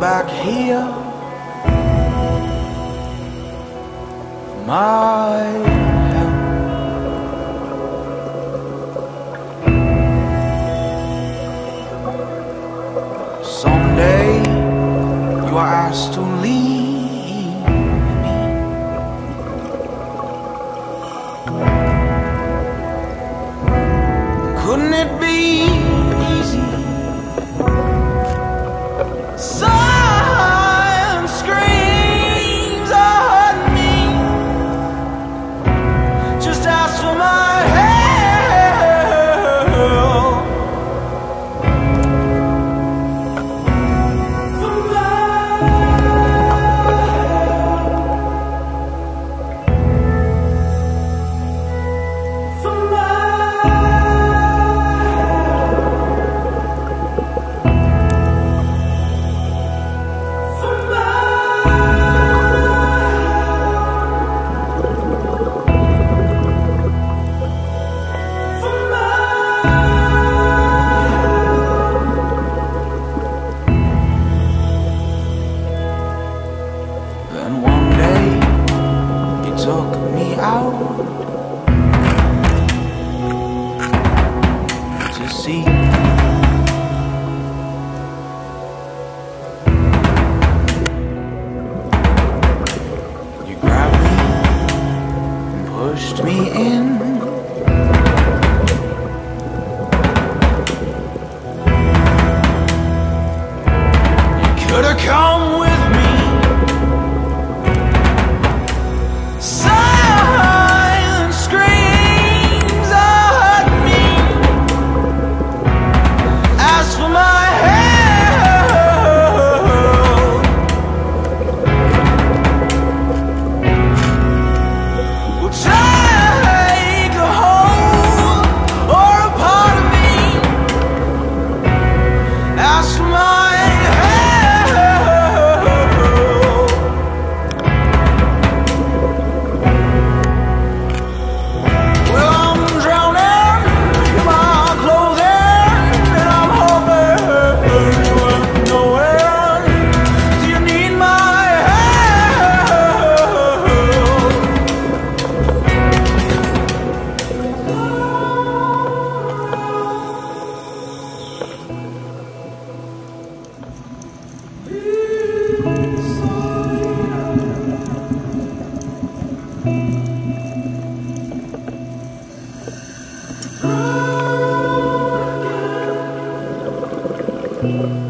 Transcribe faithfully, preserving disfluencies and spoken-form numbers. Back here, my help. Someday you are asked to leave me. Couldn't it be easy? So pushed me in, you could have come with me. Silent screams at me, as for my thank you.